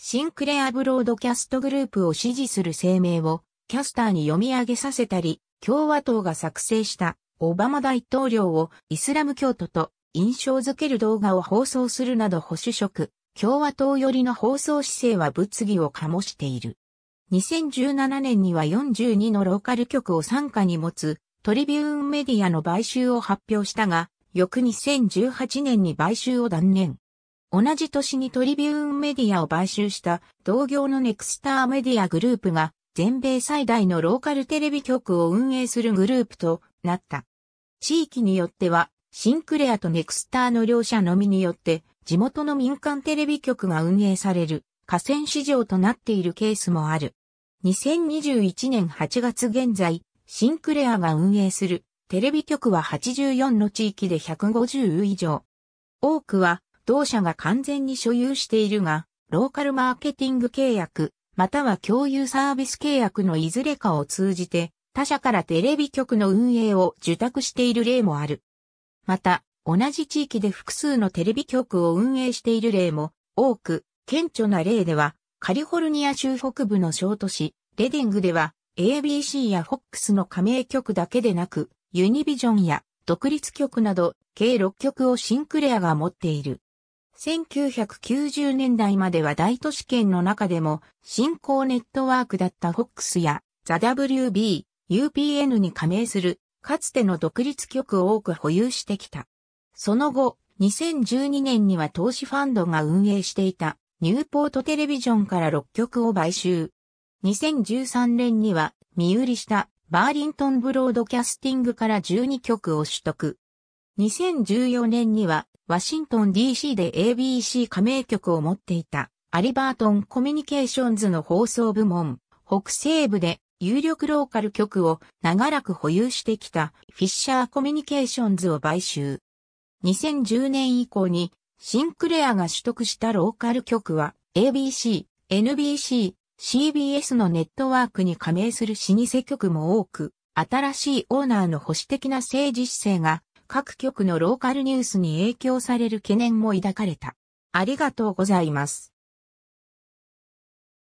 シンクレアブロードキャストグループを支持する声明をキャスターに読み上げさせたり、共和党が作成したオバマ大統領をイスラム教徒と印象づける動画を放送するなど保守色、共和党寄りの放送姿勢は物議を醸している。2017年には42のローカル局を傘下に持つトリビューンメディアの買収を発表したが、翌2018年に買収を断念。同じ年にトリビューンメディアを買収した同業のネクスターメディアグループが全米最大のローカルテレビ局を運営するグループとなった。地域によってはシンクレアとネクスターの両社のみによって地元の民間テレビ局が運営される寡占市場となっているケースもある。2021年8月現在、シンクレアが運営するテレビ局は84の地域で150以上。多くは同社が完全に所有しているが、ローカルマーケティング契約、または共有サービス契約のいずれかを通じて、他社からテレビ局の運営を受託している例もある。また、同じ地域で複数のテレビ局を運営している例も多く、顕著な例では、カリフォルニア州北部の小都市、レディングでは、ABC や FOX の加盟局だけでなく、ユニビジョンや独立局など、計6局をシンクレアが持っている。1990年代までは大都市圏の中でも新興ネットワークだった FOX やザ・ WB、UPN に加盟するかつての独立局を多く保有してきた。その後、2012年には投資ファンドが運営していたニューポートテレビジョンから6局を買収。2013年には身売りしたバーリントンブロードキャスティングから12局を取得。2014年にはワシントン DC で ABC 加盟局を持っていたアリバートンコミュニケーションズの放送部門、北西部で有力ローカル局を長らく保有してきたフィッシャーコミュニケーションズを買収。2010年以降にシンクレアが取得したローカル局は ABC、NBC、CBS のネットワークに加盟する老舗局も多く、新しいオーナーの保守的な政治姿勢が各局のローカルニュースに影響される懸念も抱かれた。ありがとうございます。